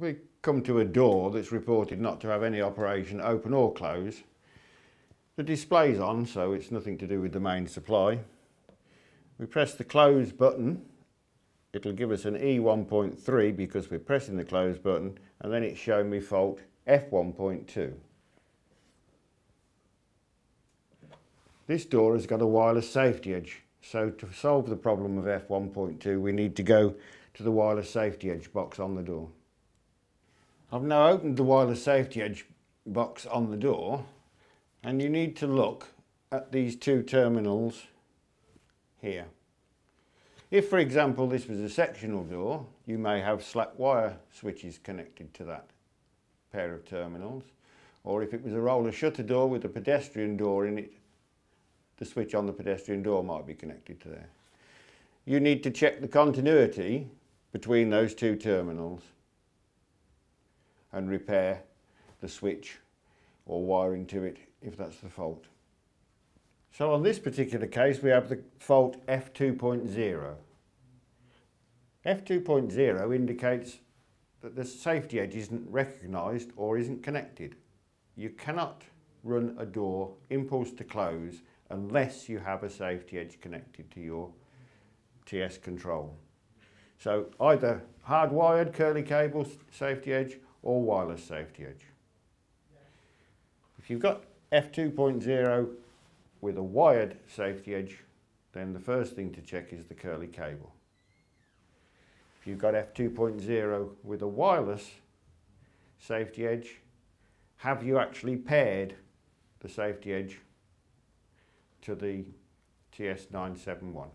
we come to a door that's reported not to have any operation, open or close. The display's on, so it's nothing to do with the main supply. We press the close button, it'll give us an E1.3 because we're pressing the close button, and then it's showing me fault F1.2. This door has got a wireless safety edge, so to solve the problem of F1.2 we need to go to the wireless safety edge box on the door. I've now opened the wireless safety edge box on the door, and you need to look at these two terminals here. If, for example, this was a sectional door, you may have slack wire switches connected to that pair of terminals, or if it was a roller shutter door with a pedestrian door in it, the switch on the pedestrian door might be connected to there. You need to check the continuity between those two terminals and repair the switch or wiring to it if that's the fault. So on this particular case we have the fault F2.0. F2.0 indicates that the safety edge isn't recognised or isn't connected. You cannot run a door impulse to close unless you have a safety edge connected to your TS control. So either hardwired curly cable safety edge or wireless safety edge. If you've got F2.0 with a wired safety edge, then the first thing to check is the curly cable. If you've got F2.0 with a wireless safety edge, have you actually paired the safety edge to the TS971?